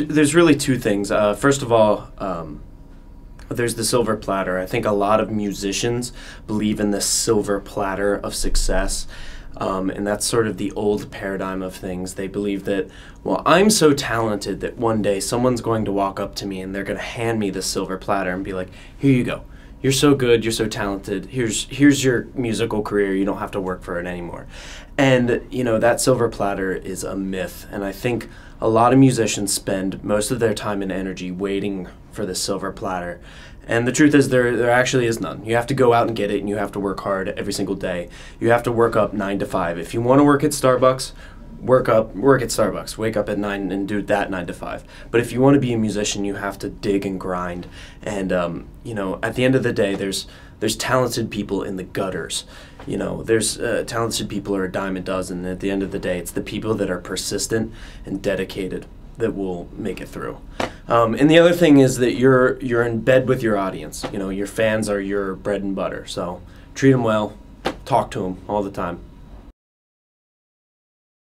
There's really two things. First of all, there's the silver platter. I think a lot of musicians believe in this silver platter of success, and that's sort of the old paradigm of things. They believe that, well, I'm so talented that one day someone's going to walk up to me and they're going to hand me this silver platter and be like, here you go. You're so good, you're so talented, here's your musical career, you don't have to work for it anymore. And, you know, that silver platter is a myth, and I think a lot of musicians spend most of their time and energy waiting for the silver platter. And the truth is there actually is none. You have to go out and get it, and you have to work hard every single day. You have to work up 9 to 5. If you want to work at Starbucks, work at Starbucks, wake up at 9 and do that 9 to 5. But if you want to be a musician, you have to dig and grind. And you know, at the end of the day, there's talented people in the gutters. You know, there's talented people are a dime a dozen. And at the end of the day, it's the people that are persistent and dedicated that will make it through. And the other thing is that you're in bed with your audience. You know, your fans are your bread and butter. So treat them well, talk to them all the time.